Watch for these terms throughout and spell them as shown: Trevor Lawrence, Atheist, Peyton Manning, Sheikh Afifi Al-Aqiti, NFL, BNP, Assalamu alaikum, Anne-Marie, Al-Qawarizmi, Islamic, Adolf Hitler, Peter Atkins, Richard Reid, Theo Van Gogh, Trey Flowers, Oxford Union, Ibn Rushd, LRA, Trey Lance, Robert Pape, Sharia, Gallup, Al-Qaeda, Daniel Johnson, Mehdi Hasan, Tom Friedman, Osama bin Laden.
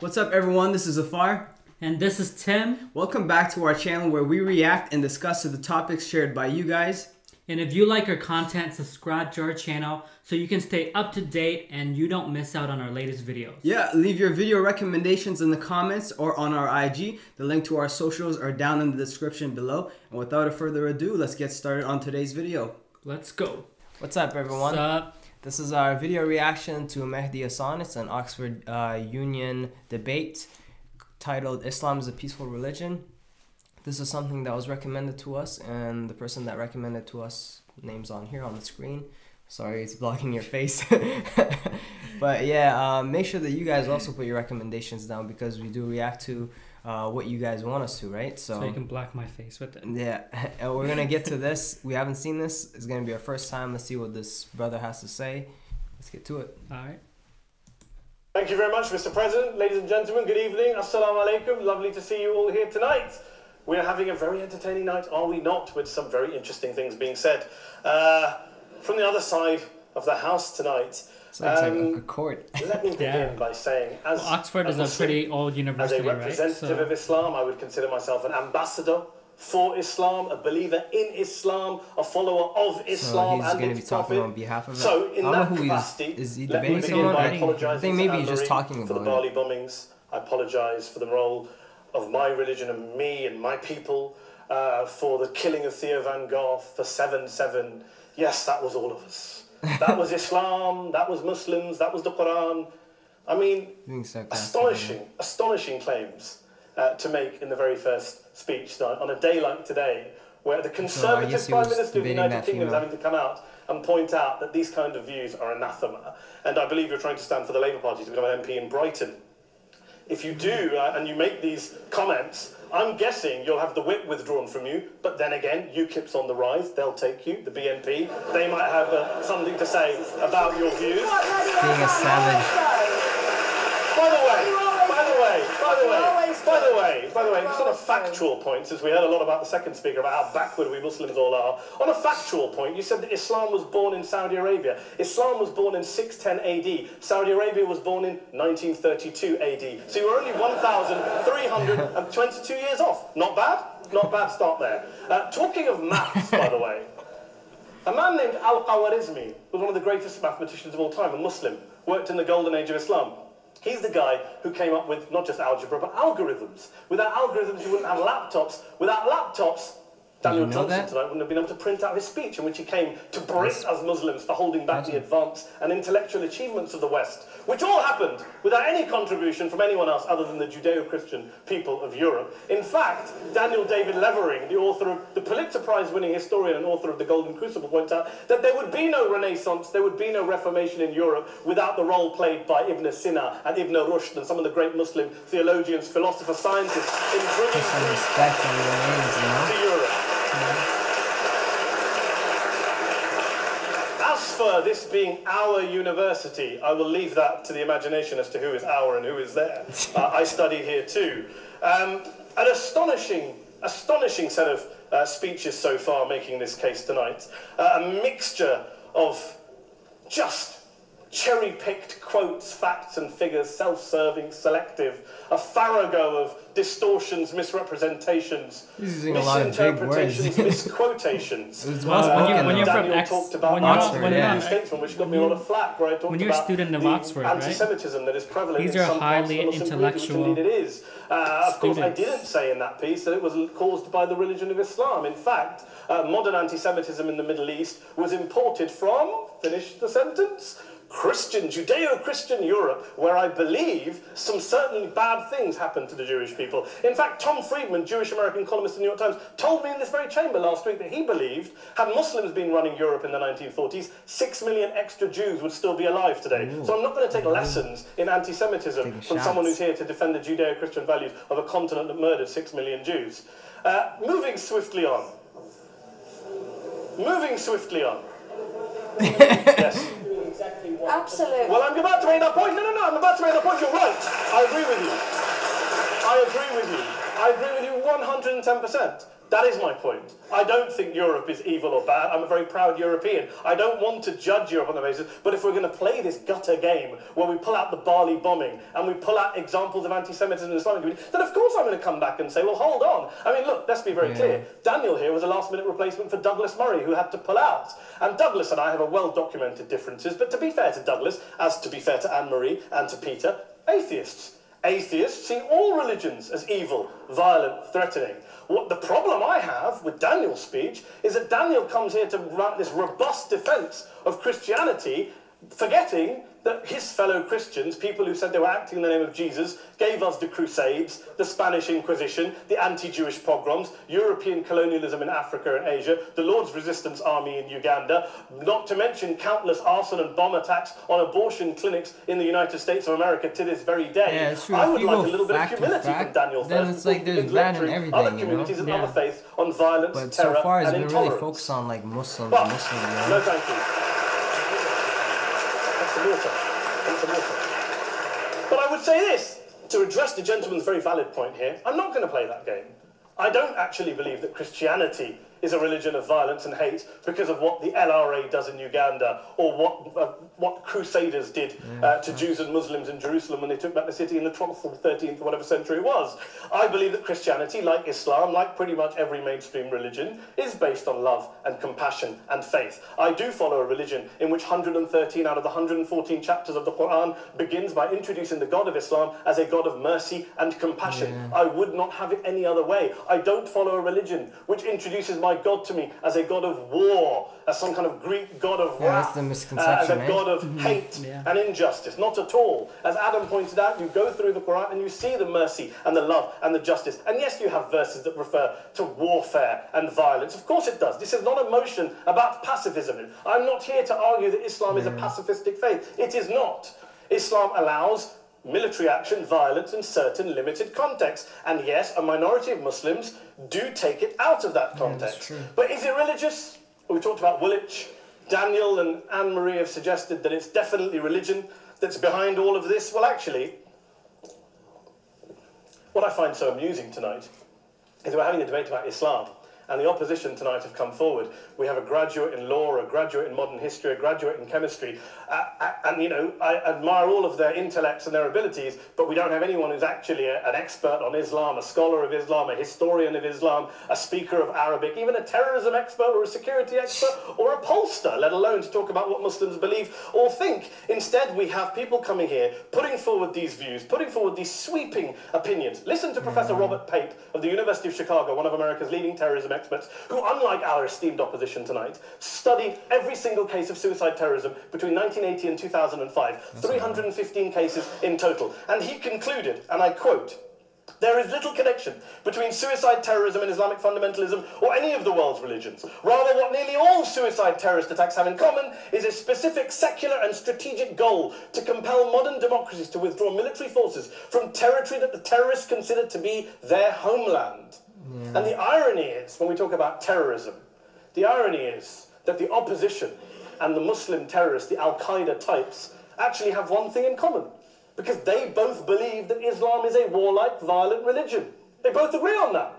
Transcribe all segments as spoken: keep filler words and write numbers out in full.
What's up everyone, this is Zafar. And this is Tim. Welcome back to our channel where we react and discuss to the topics shared by you guys. And if you like our content, subscribe to our channel so you can stay up to date and you don't miss out on our latest videos. Yeah, leave your video recommendations in the comments or on our I G. The link to our socials are down in the description below. And without further ado, let's get started on today's video. Let's go. What's up everyone? What's up? This is our video reaction to Mehdi Hasan. It's an Oxford uh, Union debate titled Islam is a Peaceful Religion. This is something that was recommended to us, and the person that recommended to us, name's on here on the screen. Sorry, it's blocking your face. But yeah, uh, make sure that you guys also put your recommendations down because we do react to uh, what you guys want us to, right? So, so you can block my face with it. Yeah, and we're going to get to this. We haven't seen this. It's going to be our first time. Let's see what this brother has to say. Let's get to it. All right. Thank you very much, Mister President. Ladies and gentlemen, good evening. Assalamu alaikum. Lovely to see you all here tonight. We are having a very entertaining night, are we not? With some very interesting things being said. Uh, from the other side of the house tonight. Sounds um, like a court. Let me begin yeah. by saying, as well, Oxford as is a Muslim, pretty old university, as a representative right? so. of Islam, I would consider myself an ambassador for Islam, a believer in Islam, a follower of Islam, so he's and going to be talking prophet. on behalf of it. So in I don't that know who capacity, is, is he let me begin someone? by apologising. I think maybe he's just talking about for the Bali bombings. I apologise for the role of my religion and me and my people, uh, for the killing of Theo Van Gogh, for seven seven. Yes, that was all of us. That was Islam, that was Muslims, that was the Quran. I mean, I astonishing, astonishing claims uh, to make in the very first speech tonight, on a day like today, where the Conservative oh, Prime Minister of the United Kingdom is having to come out and point out that these kind of views are anathema. And I believe you're trying to stand for the Labour Party to become an M P in Brighton. If you do, uh, and you make these comments, I'm guessing you'll have the whip withdrawn from you, but then again, UKIP's on the rise, they'll take you, the B N P, they might have uh, something to say about your views. Being a savage. By the way, by the way, by the way, by the way, by the way, just on a factual point, since we heard a lot about the second speaker, about how backward we Muslims all are, on a factual point, you said that Islam was born in Saudi Arabia. Islam was born in six ten A D. Saudi Arabia was born in nineteen thirty-two A D. So you were only one thousand three hundred twenty-two years off. Not bad? Not bad start there. Uh, talking of maths, by the way, a man named Al-Qawarizmi was one of the greatest mathematicians of all time, a Muslim, worked in the golden age of Islam. He's the guy who came up with not just algebra, but algorithms. Without algorithms, you wouldn't have laptops. Without laptops, Daniel Johnson that? tonight wouldn't have been able to print out his speech in which he came to berate us Muslims for holding back the advance and intellectual achievements of the West, which all happened without any contribution from anyone else other than the Judeo-Christian people of Europe. In fact, Daniel David Levering, the author of the Pulitzer Prize-winning historian and author of The Golden Crucible, points out that there would be no Renaissance, there would be no Reformation in Europe without the role played by Ibn Sina and Ibn Rushd and some of the great Muslim theologians, philosophers, scientists in bringing Greece to Europe. As for this being our university, I will leave that to the imagination as to who is our and who is there. uh, I studied here too. Um, an astonishing, astonishing set of uh, speeches so far making this case tonight. Uh, a mixture of just cherry-picked quotes, facts and figures, self-serving, selective, a farrago of distortions, misrepresentations, misinterpretations, misquotations. When you're from Oxford, when you're a student of Oxford, right? Anti-Semitism that is prevalent These are in some highly parts intellectual. Indeed, it is. Uh, of course, I didn't say in that piece that it was caused by the religion of Islam. In fact, uh, modern anti-Semitism in the Middle East was imported from. Finish the sentence. Christian, Judeo-Christian Europe, where I believe some certainly bad things happened to the Jewish people. In fact, Tom Friedman, Jewish-American columnist in the New York Times, told me in this very chamber last week that he believed, had Muslims been running Europe in the nineteen forties, six million extra Jews would still be alive today. Ooh. So I'm not going to take Ooh. lessons in anti-Semitism from shots. someone who's here to defend the Judeo-Christian values of a continent that murdered six million Jews. Uh, moving swiftly on. Moving swiftly on. Yes. Absolutely. Well, I'm about to make that point. No, no, no, I'm about to make that point. You're right. I agree with you. I agree with you. I agree with you one hundred ten percent. That is my point. I don't think Europe is evil or bad. I'm a very proud European. I don't want to judge Europe on the basis, but if we're going to play this gutter game where we pull out the Bali bombing and we pull out examples of anti-Semitism in the Islamic community, then of course I'm going to come back and say, well, hold on. I mean, look, let's be very yeah. clear. Daniel here was a last-minute replacement for Douglas Murray, who had to pull out. And Douglas and I have a well-documented differences, but to be fair to Douglas, as to be fair to Anne-Marie and to Peter, atheists. Atheists see all religions as evil, violent, threatening. What the problem I have with Daniel's speech is that Daniel comes here to write this robust defense of Christianity, forgetting that his fellow Christians, people who said they were acting in the name of Jesus, gave us the Crusades, the Spanish Inquisition, the anti-Jewish pogroms, European colonialism in Africa and Asia, the Lord's Resistance Army in Uganda, not to mention countless arson and bomb attacks on abortion clinics in the United States of America to this very day. Yeah, it's true. I would like a little bit of humility fact, from Daniel then first. It's like there's land and everything, other communities you know? and yeah. other faiths on violence, but terror, so far, it's and intolerance. Really focused on like Muslims but, and Muslims. Yeah. No, thank you. But I would say this, to address the gentleman's very valid point here, I'm not going to play that game. I don't actually believe that Christianity is a religion of violence and hate because of what the L R A does in Uganda or what uh, what Crusaders did uh, to Jews and Muslims in Jerusalem when they took back the city in the twelfth or thirteenth or whatever century it was. I believe that Christianity, like Islam, like pretty much every mainstream religion, is based on love and compassion and faith. I do follow a religion in which one hundred thirteen out of the one hundred fourteen chapters of the Quran begins by introducing the God of Islam as a God of mercy and compassion. Yeah. I would not have it any other way. I don't follow a religion which introduces my My God to me as a God of war, as some kind of Greek God of yeah, wrath, uh, as a eh? God of hate yeah. and injustice. Not at all. As Adam pointed out, you go through the Quran and you see the mercy and the love and the justice. And yes, you have verses that refer to warfare and violence. Of course it does. This is not a motion about pacifism. I'm not here to argue that Islam yeah. is a pacifistic faith. It is not. Islam allows military action, violence in certain limited contexts. And yes, a minority of Muslims do take it out of that context. Yeah, but is it religious? We talked about Woolwich. Daniel and Anne-Marie have suggested that it's definitely religion that's behind all of this. Well, actually, what I find so amusing tonight is we're having a debate about Islam. And the opposition tonight have come forward. We have a graduate in law, a graduate in modern history, a graduate in chemistry. Uh, and, you know, I admire all of their intellects and their abilities, but we don't have anyone who's actually a, an expert on Islam, a scholar of Islam, a historian of Islam, a speaker of Arabic, even a terrorism expert or a security expert or a pollster, let alone to talk about what Muslims believe or think. Instead, we have people coming here, putting forward these views, putting forward these sweeping opinions. Listen to Professor Robert Pape of the University of Chicago, one of America's leading terrorism experts. experts who, unlike our esteemed opposition tonight, studied every single case of suicide terrorism between nineteen eighty and two thousand five, three hundred fifteen cases in total. And he concluded, and I quote, "There is little connection between suicide terrorism and Islamic fundamentalism or any of the world's religions. Rather, what nearly all suicide terrorist attacks have in common is a specific secular and strategic goal to compel modern democracies to withdraw military forces from territory that the terrorists consider to be their homeland." And the irony is, when we talk about terrorism, the irony is that the opposition and the Muslim terrorists, the Al-Qaeda types, actually have one thing in common, because they both believe that Islam is a warlike, violent religion. They both agree on that.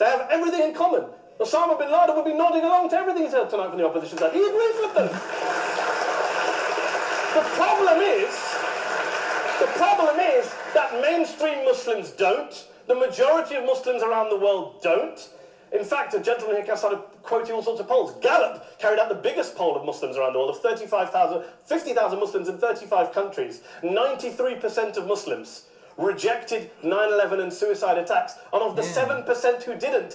They have everything in common. Osama bin Laden would be nodding along to everything he said tonight from the opposition side. He agrees with them. The problem is, the problem is that mainstream Muslims don't. The majority of Muslims around the world don't. In fact, a gentleman here started quoting all sorts of polls. Gallup carried out the biggest poll of Muslims around the world, of thirty-five thousand, fifty thousand Muslims in thirty-five countries. ninety-three percent of Muslims rejected nine eleven and suicide attacks. And of the seven percent who didn't,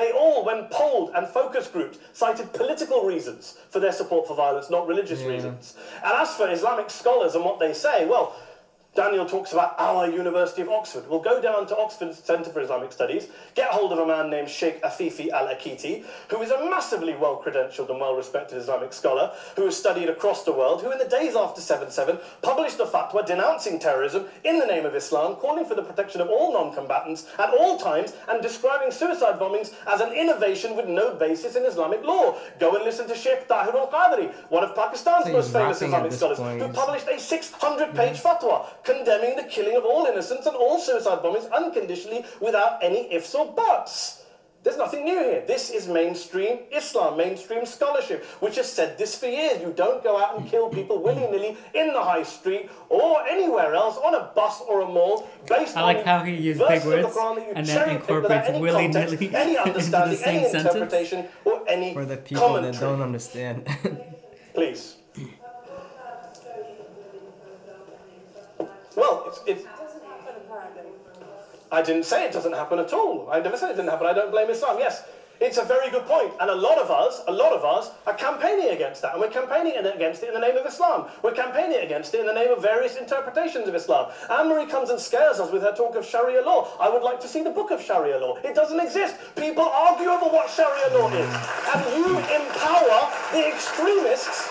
they all, when polled and focus groups, cited political reasons for their support for violence, not religious yeah. reasons. And as for Islamic scholars and what they say, well, Daniel talks about our University of Oxford. We'll go down to Oxford Centre for Islamic Studies, get hold of a man named Sheikh Afifi Al-Aqiti, who is a massively well-credentialed and well-respected Islamic scholar, who has studied across the world, who in the days after seven seven published a fatwa denouncing terrorism in the name of Islam, calling for the protection of all non-combatants at all times and describing suicide bombings as an innovation with no basis in Islamic law. Go and listen to Sheikh Tahir al-Qadri, one of Pakistan's most famous Islamic scholars, point. who published a six hundred page yeah. fatwa condemning the killing of all innocents and all suicide bombings unconditionally without any ifs or buts. There's nothing new here. This is mainstream Islam, mainstream scholarship, which has said this for years. You don't go out and kill people willy-nilly in the high street or anywhere else, on a bus or a mall, based I like on how he uses big words and then incorporates willy-nilly any understanding, into the same any interpretation, sentence or any for the people commentary. That don't understand. Please. Well, it's... it's I didn't say it doesn't happen at all. I never said it didn't happen. I don't blame Islam. Yes, it's a very good point. And a lot of us, a lot of us are campaigning against that. And we're campaigning against it in the name of Islam. We're campaigning against it in the name of various interpretations of Islam. Anne-Marie comes and scares us with her talk of Sharia law. I would like to see the book of Sharia law. It doesn't exist. People argue over what Sharia law is. And you empower the extremists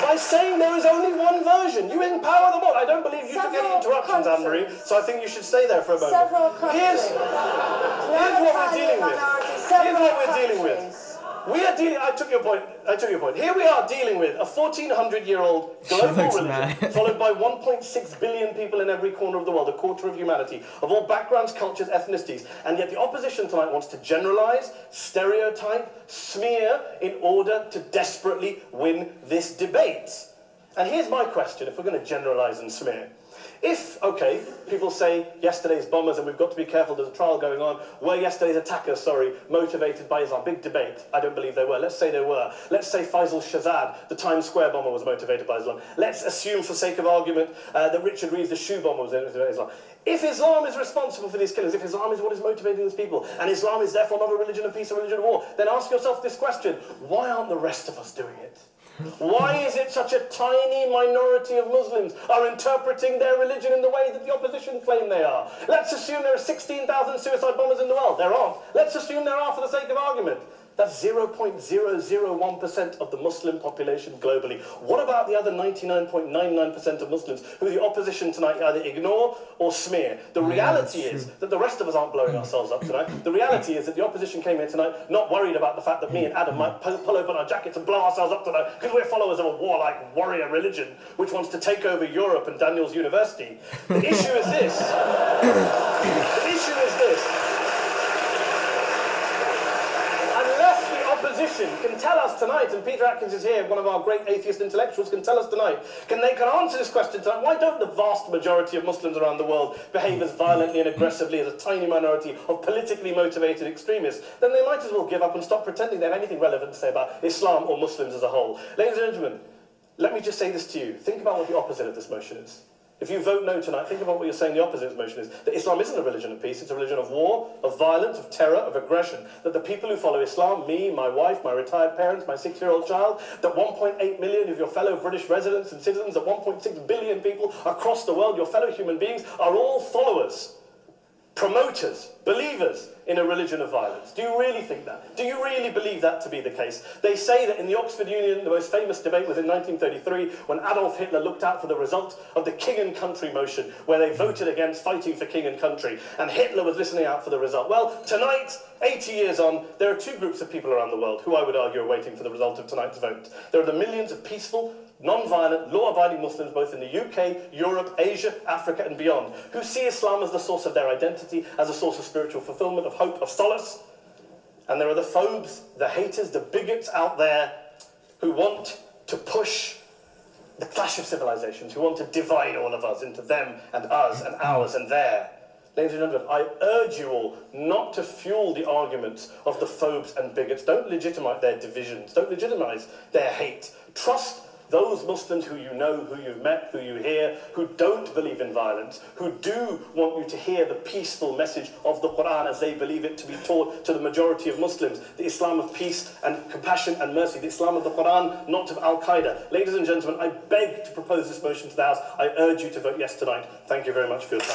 by saying there is only one version. You empower them all. I don't believe you should get any interruptions, Anne-Marie, so I think you should stay there for a moment. Several here's, here's what we're dealing with. Here's what we're dealing with. We are dealing, I took your point, I took your point. Here we are dealing with a fourteen hundred year old global religion followed by one point six billion people in every corner of the world, a quarter of humanity, of all backgrounds, cultures, ethnicities. And yet the opposition tonight wants to generalize, stereotype, smear in order to desperately win this debate. And here's my question, if we're going to generalize and smear. If, okay, people say yesterday's bombers and we've got to be careful, there's a trial going on, were yesterday's attackers, sorry, motivated by Islam? Big debate. I don't believe they were. Let's say they were. Let's say Faisal Shahzad, the Times Square bomber, was motivated by Islam. Let's assume, for sake of argument, uh, that Richard Reid, the shoe bomber, was motivated by Islam. If Islam is responsible for these killings, if Islam is what is motivating these people, and Islam is therefore not a religion of peace or religion of war, then ask yourself this question, why aren't the rest of us doing it? Why is it such a tiny minority of Muslims are interpreting their religion in the way that the opposition claim they are? Let's assume there are sixteen thousand suicide bombers in the world. There aren't. Let's assume there are for the sake of argument. That's zero point zero zero one percent of the Muslim population globally. What about the other ninety-nine point nine nine percent of Muslims who the opposition tonight either ignore or smear? The reality yeah, is that the rest of us aren't blowing ourselves up tonight. The reality is that the opposition came here tonight not worried about the fact that me and Adam might pull open our jackets and blow ourselves up tonight because we're followers of a warlike warrior religion which wants to take over Europe and Daniel's University. The issue is this. The issue is this. Can tell us tonight, and Peter Atkins is here, one of our great atheist intellectuals, can tell us tonight, can they can answer this question tonight, why don't the vast majority of Muslims around the world behave as violently and aggressively as a tiny minority of politically motivated extremists? Then they might as well give up and stop pretending they have anything relevant to say about Islam or Muslims as a whole. Ladies and gentlemen, let me just say this to you. Think about what the opposite of this motion is. If you vote no tonight, think about what you're saying the opposite of this motion is. That Islam isn't a religion of peace, it's a religion of war, of violence, of terror, of aggression. That the people who follow Islam, me, my wife, my retired parents, my six year old child, that one point eight million of your fellow British residents and citizens, that one point six billion people across the world, your fellow human beings, are all followers, promoters, believers in a religion of violence. Do you really think that? Do you really believe that to be the case? They say that in the Oxford Union, the most famous debate was in nineteen thirty-three when Adolf Hitler looked out for the result of the king and country motion where they voted against fighting for king and country, and Hitler was listening out for the result. Well, tonight, eighty years on, there are two groups of people around the world who I would argue are waiting for the result of tonight's vote. There are the millions of peaceful, non-violent, law-abiding Muslims both in the U K, Europe, Asia, Africa and beyond, who see Islam as the source of their identity, as a source of spiritual fulfillment, of hope, of solace. And there are the phobes, the haters, the bigots out there who want to push the clash of civilizations, who want to divide all of us into them and us and ours and their. Ladies and gentlemen, I urge you all not to fuel the arguments of the phobes and bigots. Don't legitimize their divisions. Don't legitimize their hate. Trust those Muslims who you know, who you've met, who you hear, who don't believe in violence, who do want you to hear the peaceful message of the Qur'an as they believe it to be taught to the majority of Muslims, the Islam of peace and compassion and mercy, the Islam of the Qur'an, not of Al-Qaeda. Ladies and gentlemen, I beg to propose this motion to the House. I urge you to vote yes tonight. Thank you very much for your time. Is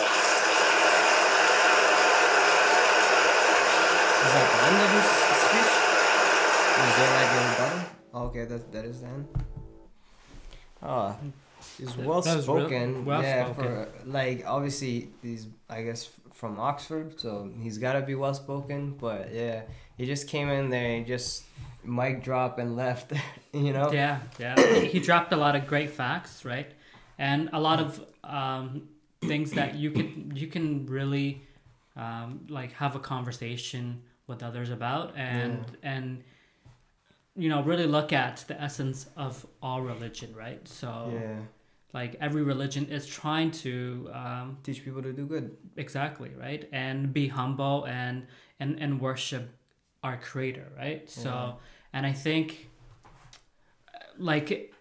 that the end of his speech? Is there like a button? Okay, that, that is the end. Oh, he's well spoken. Well yeah, spoken. For like obviously he's I guess from Oxford, so he's gotta be well spoken. But yeah, he just came in there and just mic drop and left. You know. Yeah, yeah. He dropped a lot of great facts, right? And a lot of um, things that you can you can really um, like have a conversation with others about, and yeah. and you know, really look at the essence of all religion, right? So yeah. like every religion is trying to um, teach people to do good, exactly, right? And be humble and and and worship our Creator, right? So yeah. and I think like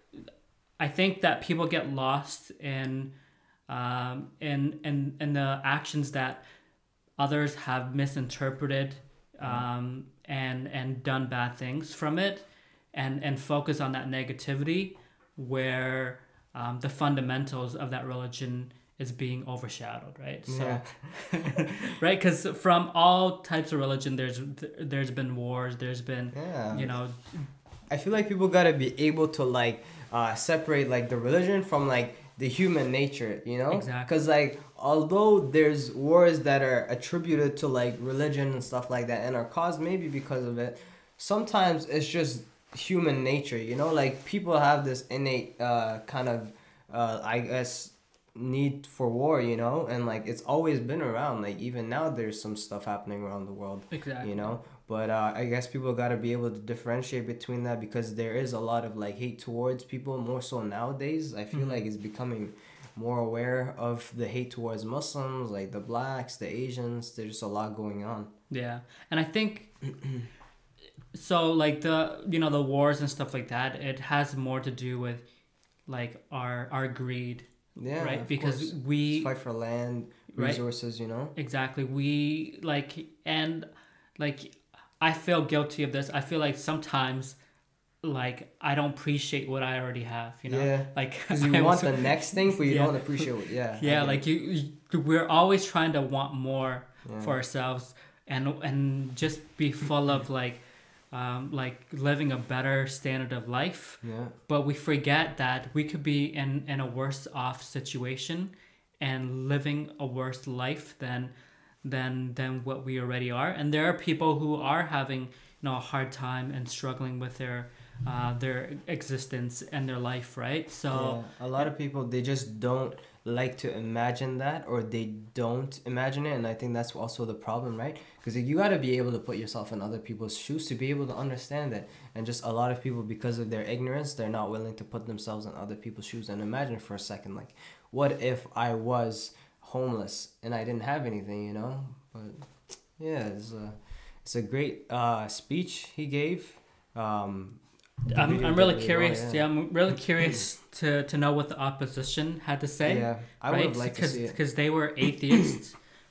I think that people get lost in um in in in the actions that others have misinterpreted um mm. and and done bad things from it, and and focus on that negativity where um the fundamentals of that religion is being overshadowed, right? So yeah. right, because from all types of religion there's there's been wars, there's been yeah. you know, I feel like people gotta be able to like uh separate like the religion from like the human nature, you know? Exactly. Because like although there's wars that are attributed to like religion and stuff like that and are caused maybe because of it, sometimes it's just human nature, you know? Like people have this innate uh kind of uh I guess need for war, you know? And like it's always been around, like even now there's some stuff happening around the world. Exactly. You know? But uh, I guess people gotta be able to differentiate between that, because there is a lot of like hate towards people, more so nowadays. I feel mm-hmm. like it's becoming more aware of the hate towards Muslims, like the blacks, the Asians. There's just a lot going on. Yeah, and I think so. Like the you know the wars and stuff like that, it has more to do with like our our greed. Yeah, right. Because course. we fight for land, resources. Right? You know, exactly. We like and like. I feel guilty of this. I feel like sometimes, like, I don't appreciate what I already have, you know? Yeah. Like, because you I want also, the next thing, but you yeah. don't appreciate what, yeah. Yeah, I like, you, you, we're always trying to want more yeah. for ourselves, and and just be full of, like, um, like living a better standard of life. Yeah. But we forget that we could be in, in a worse-off situation and living a worse life than... than than what we already are. And there are people who are having, you know, a hard time and struggling with their uh their existence and their life, right? So yeah, a lot of people, they just don't like to imagine that, or they don't imagine it, and I think that's also the problem, right? Because you got to be able to put yourself in other people's shoes to be able to understand it. And just a lot of people, because of their ignorance, they're not willing to put themselves in other people's shoes and imagine for a second, like, what if I was homeless and I didn't have anything, you know? But yeah, it's a, it's a great uh, speech he gave. Um, I'm, I'm really curious. Well, yeah. yeah, I'm really curious to, to know what the opposition had to say. Yeah, I right? would like to see it. Because they were atheists,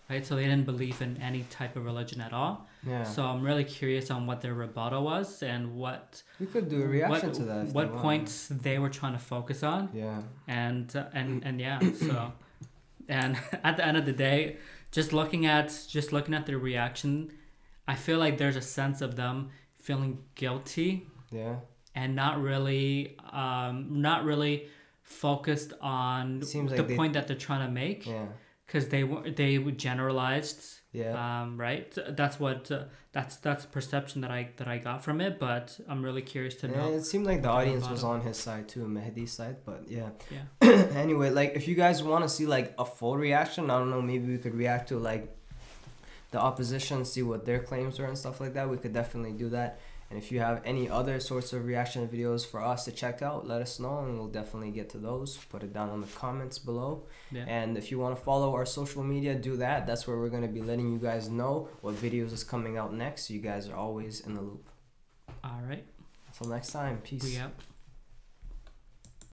right? So they didn't believe in any type of religion at all. Yeah. So I'm really curious on what their rebuttal was and what we could do a reaction what, to that. What they points want. they were trying to focus on. Yeah. And uh, and and yeah, so. And at the end of the day, just looking at just looking at their reaction, I feel like there's a sense of them feeling guilty, yeah, and not really, um, not really focused on Seems the like they, point that they're trying to make, yeah, because they were they generalized, yeah, um, right. That's what uh, that's that's perception that I that I got from it. But I'm really curious to know. Yeah, it seemed like the audience was on his side too, Mehdi's side. But yeah, yeah. Anyway, like if you guys want to see like a full reaction, I don't know, maybe we could react to like the opposition, see what their claims were and stuff like that. We could definitely do that. And if you have any other sorts of reaction videos for us to check out, let us know, and we'll definitely get to those. Put it down in the comments below. Yeah. And if you want to follow our social media, do that. That's where we're going to be letting you guys know what videos is coming out next. So you guys are always in the loop. All right. Until next time. Peace. We out.